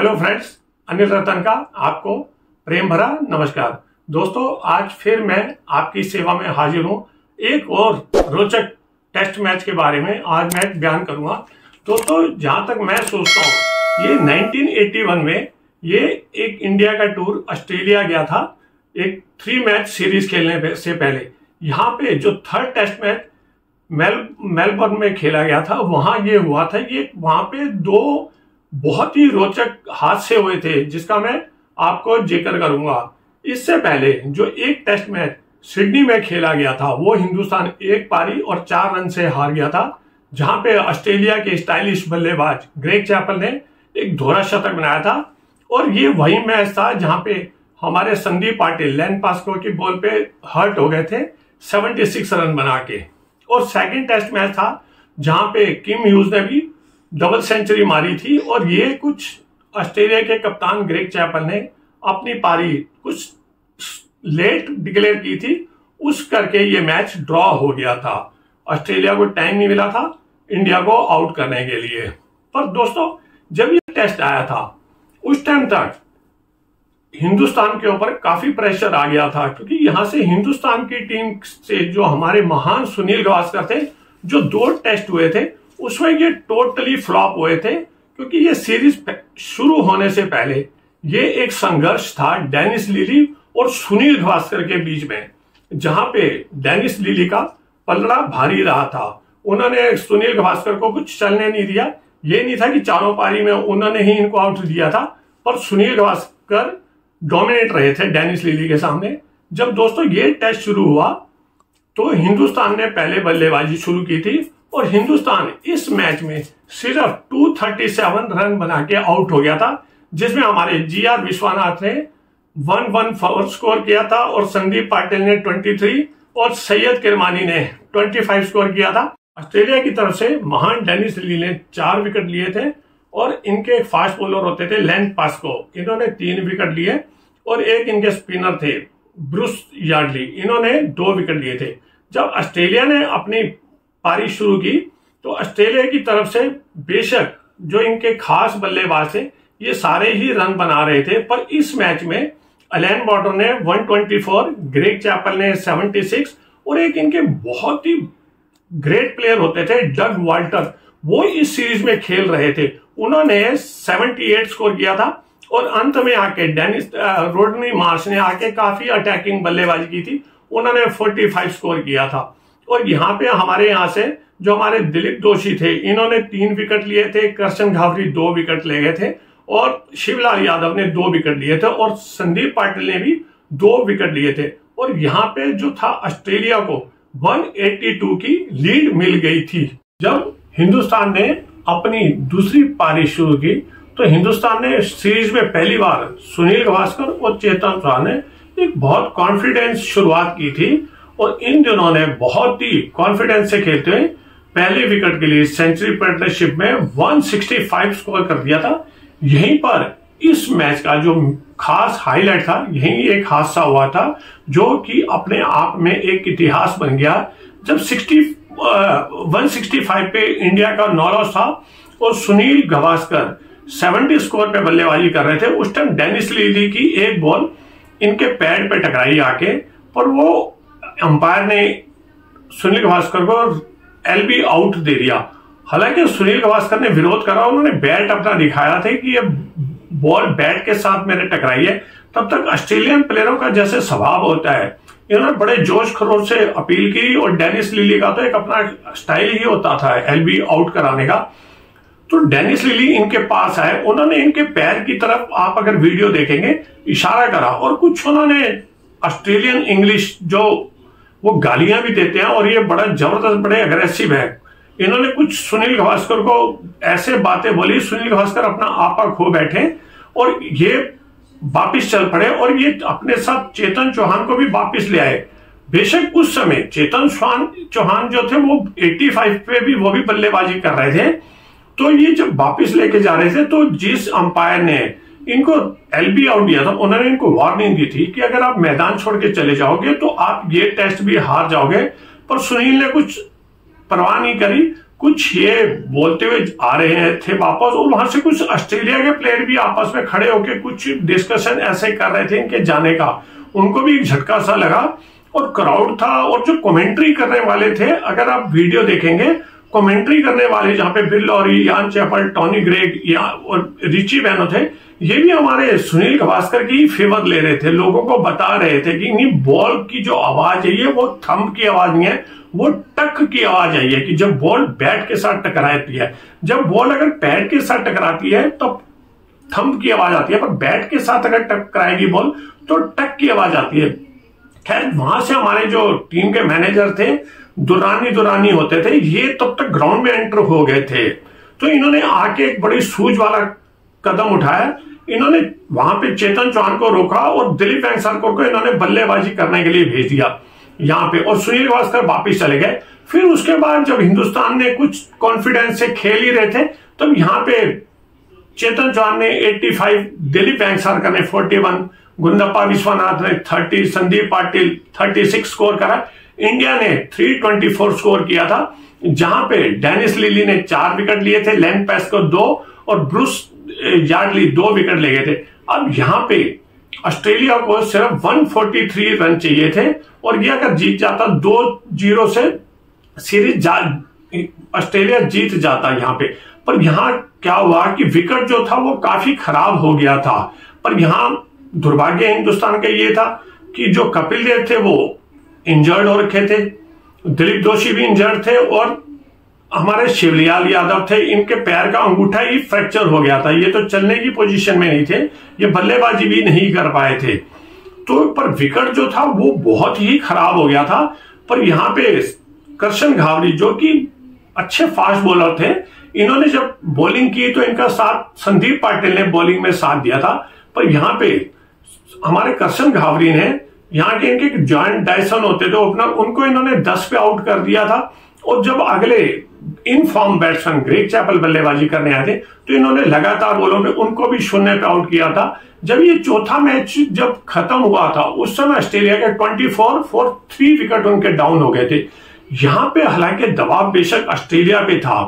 Hello friends, Anil रतन का आपको प्रेम भरा नमस्कार। दोस्तों, आज फिर मैं आपकी सेवा में हाजिर हूं एक और रोचक टेस्ट मैच के बारे में। आज मैं बयान करूंगा। दोस्तों, जहां तक मैं सोचता हूं, ये 1981 में ये एक इंडिया का टूर ऑस्ट्रेलिया गया था एक 3 मैच सीरीज खेलने से पहले। यहाँ पे जो थर्ड टेस्ट मैच मेलबर्न में खेला गया था, वहां ये हुआ था कि वहां पे 2 बहुत ही रोचक हादसे हुए थे, जिसका मैं आपको जिक्र करूंगा। इससे पहले जो एक टेस्ट मैच सिडनी में खेला गया था, वो हिंदुस्तान 1 पारी और 4 रन से हार गया था, जहां पे ऑस्ट्रेलिया के स्टाइलिश बल्लेबाज ग्रेग चैपल ने एक दोहरा शतक बनाया था। और ये वही मैच था जहां पे हमारे संदीप पाटिल लेन पास्को की बॉल पे हर्ट हो गए थे 76 रन बना के। और सेकेंड टेस्ट मैच था जहां पे किम ह्यूज ने भी डबल सेंचुरी मारी थी, और ये कुछ ऑस्ट्रेलिया के कप्तान ग्रेग चैपल ने अपनी पारी कुछ लेट डिक्लेयर की थी, उस करके ये मैच ड्रॉ हो गया था। ऑस्ट्रेलिया को टाइम नहीं मिला था इंडिया को आउट करने के लिए। पर दोस्तों, जब ये टेस्ट आया था, उस टाइम तक हिंदुस्तान के ऊपर काफी प्रेशर आ गया था, क्योंकि यहां से हिंदुस्तान की टीम से जो हमारे महान सुनील गावस्कर थे, जो 2 टेस्ट हुए थे, उसमें ये टोटली फ्लॉप हुए थे। क्योंकि ये सीरीज शुरू होने से पहले ये एक संघर्ष था डेनिस लिली और सुनील गावस्कर के बीच में, जहां पे डेनिस लिली का पलड़ा भारी रहा था। उन्होंने सुनील गावस्कर को कुछ चलने नहीं दिया। ये नहीं था कि चारों पारी में उन्होंने ही इनको आउट दिया था, पर सुनील गावस्कर डोमिनेट रहे थे डेनिस लिली के सामने। जब दोस्तों ये टेस्ट शुरू हुआ, तो हिंदुस्तान ने पहले बल्लेबाजी शुरू की थी, और हिंदुस्तान इस मैच में सिर्फ 237 रन बना के आउट हो गया था, जिसमें हमारे जीआर विश्वनाथ ने 114 स्कोर किया था, और संदीप पाटिल ने 23 और सैयद किरमानी ने 25 स्कोर किया था। ऑस्ट्रेलिया की तरफ से महान डेनिस लिली ने 4 विकेट लिए थे, और इनके फास्ट बॉलर होते थे लेन पास्को, इन्होंने 3 विकेट लिए, और एक इनके स्पिनर थे ब्रूस यार्डली, इन्होंने 2 विकेट लिए थे। जब ऑस्ट्रेलिया ने अपनी पारी शुरू की, तो ऑस्ट्रेलिया की तरफ से बेशक जो इनके खास बल्लेबाज थे, ये सारे ही रन बना रहे थे। पर इस मैच में एलन बॉर्डर ने 124, ग्रेग चैपल ने 76, और एक इनके बहुत ही ग्रेट प्लेयर होते थे डग वॉल्टर, वो इस सीरीज में खेल रहे थे, उन्होंने 78 स्कोर किया था। और अंत में आके रोडनी मार्श ने आके काफी अटैकिंग बल्लेबाजी की थी, उन्होंने 45 स्कोर किया था। और यहाँ पे हमारे यहाँ से जो हमारे दिलीप दोषी थे, इन्होंने 3 विकेट लिए थे, करसन घावरी 2 विकेट ले गए थे, और शिवलाल यादव ने 2 विकेट लिए थे, और संदीप पाटिल ने भी 2 विकेट लिए थे। और यहाँ पे जो था, ऑस्ट्रेलिया को 182 की लीड मिल गई थी। जब हिंदुस्तान ने अपनी दूसरी पारी शुरू की, तो हिंदुस्तान ने सीरीज में पहली बार सुनील गावस्कर और चेतन चौहान ने एक बहुत कॉन्फिडेंस शुरुआत की थी, और इन दोनों ने बहुत ही कॉन्फिडेंस से खेलते हुए पहले विकेट के लिए सेंचुरी पार्टनरशिप में 165 स्कोर कर दिया था। यहीं पर इस मैच का जो खास हाईलाइट था, यही एक हादसा हुआ था जो कि अपने आप में एक इतिहास बन गया। जब 165 पे इंडिया का नॉलेज था, और सुनील गावस्कर 70 स्कोर पे बल्लेबाजी कर रहे थे, उस टाइम डेनिस लिली की एक बॉल इनके पैर पे टकराई आके, पर वो अंपायर ने सुनील गावस्कर को एलबी आउट दे दिया। हालांकि सुनील गावस्कर ने विरोध करा, उन्होंने बैट अपना दिखाया था कि ये बॉल बैट के साथ मेरे टकराई है। तब तक ऑस्ट्रेलियन प्लेयरों का जैसे स्वभाव होता है, इन्होंने बड़े जोश खरोश से अपील की, और डेनिस लिली का तो एक अपना स्टाइल ही होता था एलबी आउट कराने का। तो डेनिस लिली इनके पास आए, उन्होंने इनके पैर की तरफ, आप अगर वीडियो देखेंगे, इशारा करा, और कुछ उन्होंने ऑस्ट्रेलियन इंग्लिश जो वो गालियां भी देते हैं, और ये बड़ा जबरदस्त, बड़े अग्रेसिव है, इन्होंने कुछ सुनील गावस्कर को ऐसे बातें बोली, सुनील गावस्कर अपना आपा खो बैठे, और ये वापिस चल पड़े, और ये अपने साथ चेतन चौहान को भी वापिस ले आए। बेशक उस समय चेतन चौहान जो थे, वो 85 पे भी वो भी बल्लेबाजी कर रहे थे। तो ये जब वापिस लेके जा रहे थे, तो जिस अंपायर ने इनको एलबी आउट दिया था, उन्होंने इनको वार्निंग दी थी कि अगर आप मैदान छोड़ के चले जाओगे, तो आप ये टेस्ट भी हार जाओगे। पर सुनील ने कुछ परवाह नहीं करी, कुछ ये बोलते हुए आ रहे हैं थे वापस, और वहां से कुछ ऑस्ट्रेलिया के प्लेयर भी आपस में खड़े होकर कुछ डिस्कशन ऐसे कर रहे थे इनके जाने का, उनको भी एक झटका सा लगा और क्राउड था। और जो कमेंट्री करने वाले थे, अगर आप वीडियो देखेंगे कमेंट्री करने वाले जहां पे Bill Lawry, Ian Chappell, Tony Greig या और रिची बेनो थे, ये भी हमारे सुनील गवास्कर की फेवर ले रहे थे, लोगों को बता रहे थे कि नहीं, बॉल की जो आवाज है ये वो थंब की आवाज नहीं है, वो टक की आवाज आई है कि जब बॉल बैट के साथ टकराती है। जब बॉल अगर पैर के साथ टकराती है तो थंब की आवाज आती है, पर बैट के साथ अगर टकराएगी बॉल तो टक की आवाज आती है। खैर वहां से हमारे जो टीम के मैनेजर थे दुरानी होते थे, ये तब तक ग्राउंड में एंटर हो गए थे, तो इन्होंने आके एक बड़ी सूझ वाला कदम उठाया। इन्होंने वहां पे चेतन चौहान को रोका और दिलीप को इन्होंने बल्लेबाजी करने के लिए भेज दिया यहाँ पे, और सुनील गवास्कर वापिस चले गए। फिर उसके बाद जब हिंदुस्तान ने कुछ कॉन्फिडेंस से खेल ही रहे थे, तब यहाँ पे चेतन चौहान ने 85, दिलीप बैंगसारकर ने 41, गुंडप्पा विश्वनाथ ने 30, संदीप पाटिल 36 स्कोर करा। इंडिया ने 324 स्कोर किया था, जहां पे डेनिस लिली ने 4 विकेट लिए थे, लेन पैस्को 2 और ब्रूस यार्डली 2 विकेट ले गए थे। अब यहाँ पे ऑस्ट्रेलिया को सिर्फ 143 रन चाहिए थे, और यह अगर जीत जाता 2-0 से सीरीज ऑस्ट्रेलिया जीत जाता यहाँ पे। पर यहाँ क्या हुआ कि विकेट जो था वो काफी खराब हो गया था, पर यहाँ दुर्भाग्य हिंदुस्तान का ये था कि जो कपिल देव थे वो इंजर्ड हो रखे थे, दिलीप दोषी भी इंजर्ड थे, और हमारे शिवलाल यादव थे, इनके पैर का अंगूठा ही फ्रैक्चर हो गया था, ये तो चलने की पोजीशन में नहीं थे, ये बल्लेबाजी भी नहीं कर पाए थे। तो पर विकेट जो था वो बहुत ही खराब हो गया था। पर यहाँ पे करसन घावरी जो कि अच्छे फास्ट बॉलर थे, इन्होंने जब बॉलिंग की तो इनका साथ संदीप पाटिल ने बॉलिंग में साथ दिया था, पर यहाँ पे हमारे करसन घावरी ने यहाँ के इनके जॉइंट डायसन होते थे ओपनर, उनको इन्होंने 10 पे आउट कर दिया था। और जब अगले in form batsman Greg Chappell बल्लेबाजी करने आए थे तो इन्होंने लगातार बॉलों पे उनको भी 0 पे आउट किया था। जब ये चौथा मैच जब खत्म हुआ था उस समय ऑस्ट्रेलिया के 24 for 3 विकेट उनके डाउन हो गए थे। यहाँ पे हालांकि दबाव बेशक ऑस्ट्रेलिया पे था,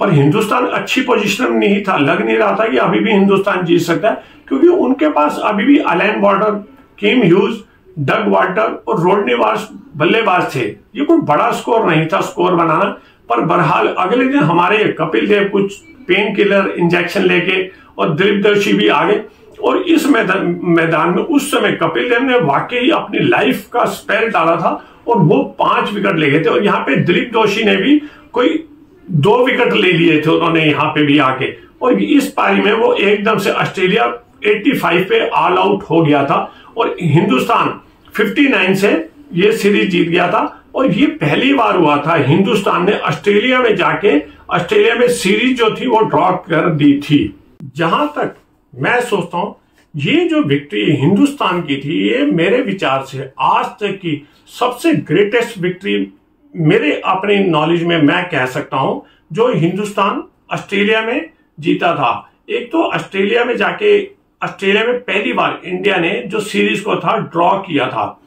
पर हिंदुस्तान अच्छी पोजीशन में नहीं था, लग नहीं रहा था कि अभी भी हिंदुस्तान जीत सकता है, क्योंकि उनके पास अभी भी Allan Border, Kim Hughes, Doug Walter और रोडनी मार्श बल्लेबाज थे। ये कोई बड़ा स्कोर नहीं था स्कोर बनाना, पर बहरहाल अगले दिन हमारे कपिल देव कुछ पेन किलर इंजेक्शन लेके और दिलीप दोषी भी आ गए, और इस मैदान में उस समय कपिल देव ने वाकई अपनी लाइफ का स्पेल डाला था और वो 5 विकेट ले गए थे। और यहाँ पे दिलीप दोषी ने भी कोई 2 विकेट ले लिए थे उन्होंने यहाँ पे भी आके, और इस पारी में वो एकदम से ऑस्ट्रेलिया 85 पे ऑल आउट हो गया था और हिंदुस्तान 59 से ये सीरीज जीत गया था। और ये पहली बार हुआ था हिंदुस्तान ने ऑस्ट्रेलिया में जाके ऑस्ट्रेलिया में सीरीज जो थी वो ड्रॉ कर दी थी। जहां तक मैं सोचता हूं ये जो विक्ट्री हिंदुस्तान की थी, ये मेरे विचार से आज तक की सबसे ग्रेटेस्ट विक्ट्री मेरे अपने नॉलेज में मैं कह सकता हूं जो हिंदुस्तान ऑस्ट्रेलिया में जीता था। एक तो ऑस्ट्रेलिया में जाके ऑस्ट्रेलिया में पहली बार इंडिया ने जो सीरीज को था ड्रॉ किया था।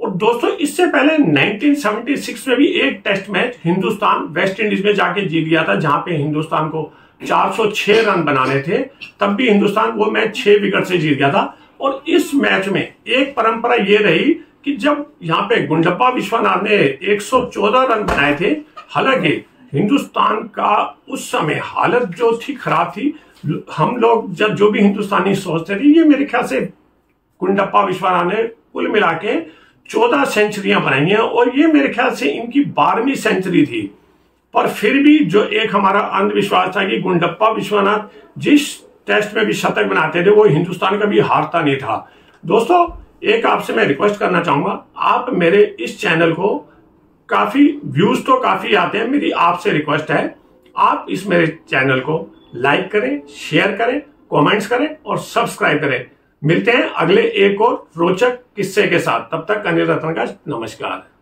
और दोस्तों इससे पहले 1976 में भी एक test match Hindustan West Indies में जाके जीत गया था, जहां पे हिंदुस्तान को 406 रन बनाने थे, तब भी हिंदुस्तान वो मैच 6 विकेट से जीत गया था। और इस मैच में एक परंपरा ये रही कि जब यहाँ पे गुंडप्पा विश्वनाथ ने 114 रन बनाए थे, हालांकि हिंदुस्तान का उस समय हालत जो थी खराब थी, हम लोग जब जो भी हिंदुस्तानी सोचते थे, ये मेरे ख्याल से गुंडप्पा विश्वनाथ ने कुल मिला के 14 सेंचुरियां बनाई हैं और ये मेरे ख्याल से इनकी 12वीं सेंचुरी थी। पर फिर भी जो एक हमारा अंधविश्वास था कि गुंडप्पा विश्वनाथ जिस टेस्ट में भी शतक बनाते थे वो हिंदुस्तान कभी हारता नहीं था। दोस्तों एक आपसे मैं रिक्वेस्ट करना चाहूंगा, आप मेरे इस चैनल को काफी व्यूज तो काफी आते हैं, मेरी आपसे रिक्वेस्ट है आप इस मेरे चैनल को लाइक करें, शेयर करें, कमेंट्स करें और सब्सक्राइब करें। मिलते हैं अगले एक और रोचक किस्से के साथ, तब तक अनिल रतन का नमस्कार।